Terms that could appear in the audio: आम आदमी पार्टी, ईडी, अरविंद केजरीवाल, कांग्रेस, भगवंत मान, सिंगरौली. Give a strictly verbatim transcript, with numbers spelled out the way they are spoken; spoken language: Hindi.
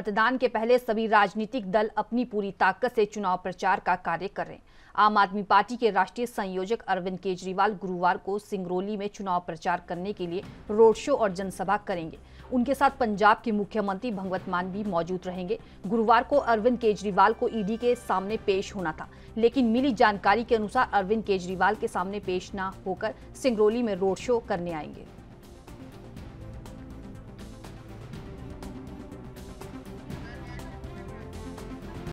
मतदान के पहले सभी राजनीतिक दल अपनी पूरी ताकत से चुनाव प्रचार का कार्य कर रहे हैं। आम आदमी पार्टी के राष्ट्रीय संयोजक अरविंद केजरीवाल गुरुवार को सिंगरौली में चुनाव प्रचार करने के लिए रोड शो और जनसभा करेंगे। उनके साथ पंजाब के मुख्यमंत्री भगवंत मान भी मौजूद रहेंगे। गुरुवार को अरविंद केजरीवाल को ईडी के सामने पेश होना था, लेकिन मिली जानकारी के अनुसार अरविंद केजरीवाल के सामने पेश न होकर सिंगरौली में रोड शो करने आएंगे।